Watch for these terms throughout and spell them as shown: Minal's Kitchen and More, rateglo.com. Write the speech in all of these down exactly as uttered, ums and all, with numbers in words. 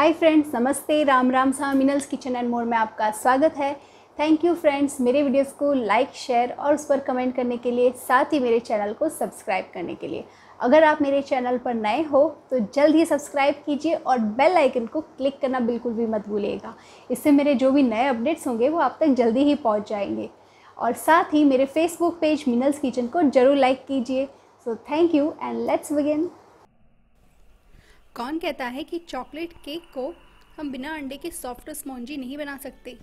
Hi friends, नमस्ते, राम राम सा। Minal's kitchen and more में आपका स्वागत है। थैंक यू फ्रेंड्स मेरे वीडियोस को लाइक, शेयर और उस पर कमेंट करने के लिए, साथ ही मेरे चैनल को सब्सक्राइब करने के लिए। अगर आप मेरे चैनल पर नए हो तो जल्द ही सब्सक्राइब कीजिए और बेल आइकन को क्लिक करना बिल्कुल भी मत भूलिएगा। इससे मेरे जो भी नए अपडेट्स होंगे वो आप तक जल्दी ही पहुँच जाएंगे। और साथ ही मेरे फेसबुक पेज मिनल्स किचन को जरूर लाइक कीजिए। So thank you and let's begin. कौन कहता है कि चॉकलेट केक को हम बिना अंडे के सॉफ्ट और स्पॉन्जी नहीं बना सकते।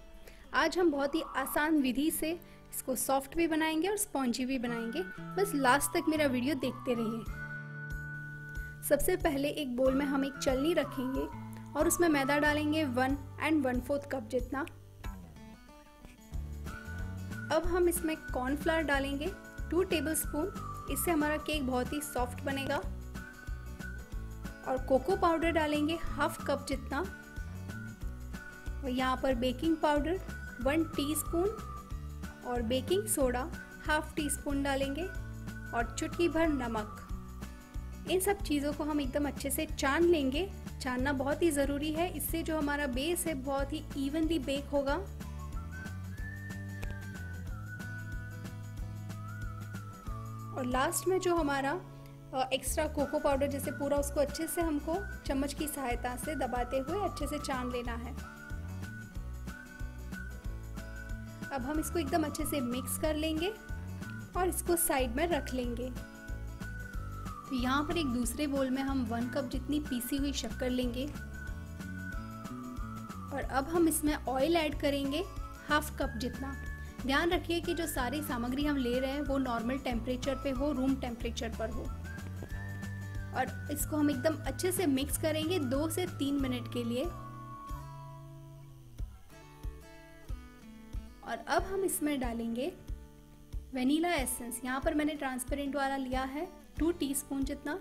आज हम बहुत ही आसान विधि से इसको सॉफ्ट भी बनाएंगे और स्पॉन्जी भी बनाएंगे। बस लास्ट तक मेरा वीडियो देखते रहिए। सबसे पहले एक बोल में हम एक चलनी रखेंगे और उसमें मैदा डालेंगे one and one fourth cup जितना। अब हम इसमें कॉर्नफ्लावर डालेंगे टू टेबल स्पून। इससे हमारा केक बहुत ही सॉफ्ट बनेगा। और कोको पाउडर डालेंगे हाफ कप जितना। और यहाँ पर बेकिंग पाउडर वन टीस्पून और baking soda half teaspoon डालेंगे और चुटकी भर नमक। इन सब चीज़ों को हम एकदम अच्छे से छान लेंगे। छानना बहुत ही ज़रूरी है, इससे जो हमारा बेस है बहुत ही इवनली बेक होगा। और लास्ट में जो हमारा एक्स्ट्रा कोको पाउडर जैसे पूरा, उसको अच्छे से हमको चम्मच की सहायता से दबाते हुए अच्छे से छान लेना है। अब हम इसको एकदम अच्छे से मिक्स कर लेंगे और इसको साइड में रख लेंगे। तो यहाँ पर एक दूसरे बोल में हम वन कप जितनी पीसी हुई शक्कर लेंगे और अब हम इसमें ऑयल ऐड करेंगे हाफ कप जितना। ध्यान रखिए कि जो सारी सामग्री हम ले रहे हैं वो नॉर्मल टेम्परेचर पे हो, रूम टेम्परेचर पर हो। और इसको हम एकदम अच्छे से मिक्स करेंगे दो से तीन मिनट के लिए। और अब हम इसमें डालेंगे वनीला एसेंस। यहाँ पर मैंने ट्रांसपेरेंट वाला लिया है टू टीस्पून जितना।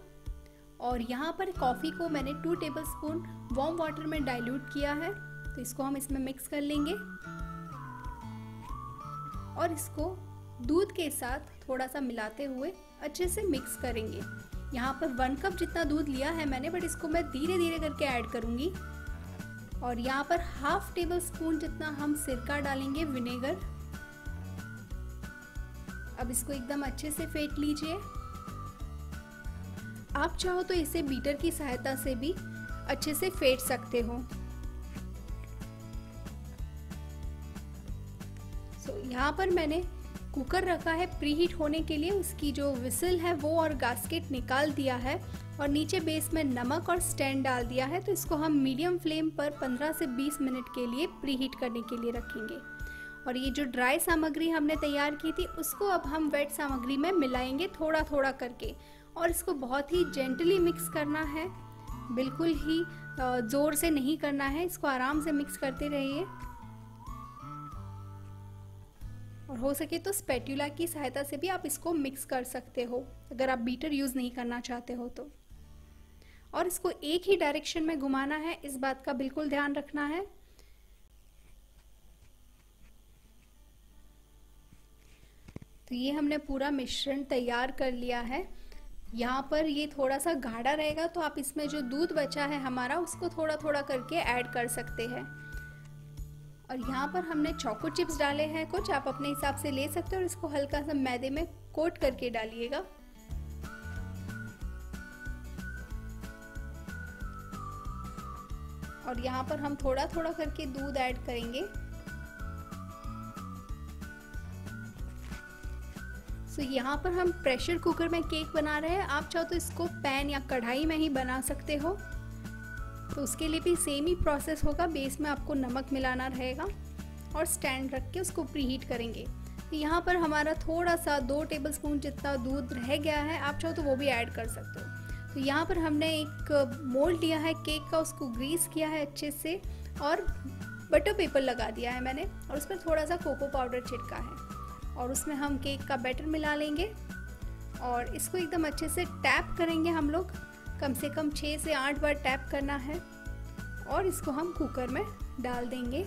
और यहाँ पर कॉफ़ी को मैंने टू टेबलस्पून वार्म वाटर में डाइल्यूट किया है, तो इसको हम इसमें मिक्स कर लेंगे। और इसको दूध के साथ थोड़ा सा मिलाते हुए अच्छे से मिक्स करेंगे। यहाँ पर वन कप जितना दूध लिया है मैंने, बट इसको मैं धीरे धीरे करके ऐड करूँगी। और यहाँ पर हाफ टेबल स्पून जितना हम सिरका डालेंगे, विनेगर। अब इसको एकदम अच्छे से फेंट लीजिए। आप चाहो तो इसे बीटर की सहायता से भी अच्छे से फेंट सकते हो। तो यहाँ पर मैंने कुकर रखा है प्रीहीट होने के लिए। उसकी जो विसिल है वो और गास्केट निकाल दिया है और नीचे बेस में नमक और स्टैंड डाल दिया है। तो इसको हम मीडियम फ्लेम पर पंद्रह से बीस मिनट के लिए प्रीहीट करने के लिए रखेंगे। और ये जो ड्राई सामग्री हमने तैयार की थी उसको अब हम वेट सामग्री में मिलाएंगे थोड़ा थोड़ा करके। और इसको बहुत ही जेंटली मिक्स करना है, बिल्कुल ही ज़ोर से नहीं करना है। इसको आराम से मिक्स करते रहिए। और हो सके तो स्पैटुला की सहायता से भी आप इसको मिक्स कर सकते हो, अगर आप बीटर यूज़ नहीं करना चाहते हो तो। और इसको एक ही डायरेक्शन में घुमाना है, इस बात का बिल्कुल ध्यान रखना है। तो ये हमने पूरा मिश्रण तैयार कर लिया है। यहाँ पर ये थोड़ा सा गाढ़ा रहेगा, तो आप इसमें जो दूध बचा है हमारा उसको थोड़ा थोड़ा करके ऐड कर सकते हैं। और यहाँ पर हमने चॉको चिप्स डाले हैं कुछ, आप अपने हिसाब से ले सकते हो। और इसको हल्का सा मैदे में कोट करके डालिएगा। और यहाँ पर हम थोड़ा थोड़ा करके दूध ऐड करेंगे। सो यहाँ पर हम प्रेशर कुकर में केक बना रहे हैं। आप चाहो तो इसको पैन या कढ़ाई में ही बना सकते हो। तो उसके लिए भी सेम ही प्रोसेस होगा। बेस में आपको नमक मिलाना रहेगा और स्टैंड रख के उसको प्रीहीट करेंगे। तो यहाँ पर हमारा थोड़ा सा दो टेबलस्पून जितना दूध रह गया है, आप चाहो तो वो भी ऐड कर सकते हो। तो यहाँ पर हमने एक मोल्ड लिया है केक का, उसको ग्रीस किया है अच्छे से और बटर पेपर लगा दिया है मैंने। और उस पर थोड़ा सा कोको पाउडर छिड़का है और उसमें हम केक का बैटर मिला लेंगे। और इसको एकदम अच्छे से टैप करेंगे हम लोग, कम से कम छः से आठ बार टैप करना है। और इसको हम कुकर में डाल देंगे।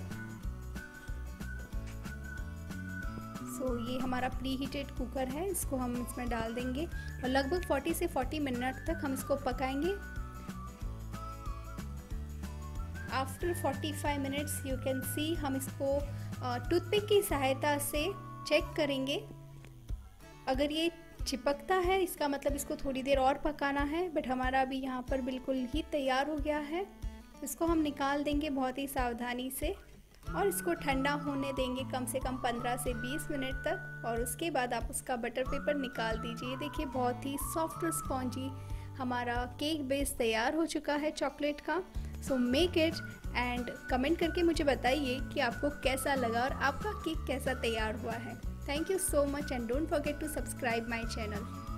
सो so, ये हमारा प्री हीटेड कुकर है, इसको हम इसमें डाल देंगे और लगभग चालीस से चालीस मिनट तक हम इसको पकाएंगे। After forty-five minutes you can see हम इसको टूथपिक की सहायता से चेक करेंगे। अगर ये चिपकता है इसका मतलब इसको थोड़ी देर और पकाना है, बट हमारा अभी यहाँ पर बिल्कुल ही तैयार हो गया है। इसको हम निकाल देंगे बहुत ही सावधानी से और इसको ठंडा होने देंगे कम से कम पंद्रह से बीस मिनट तक, और उसके बाद आप उसका बटर पेपर निकाल दीजिए। देखिए बहुत ही सॉफ्ट और स्पॉन्जी हमारा केक बेस तैयार हो चुका है चॉकलेट का। So make it and comment करके मुझे बताइए कि आपको कैसा लगा और आपका केक कैसा तैयार हुआ है। Thank you so much and don't forget to subscribe my channel.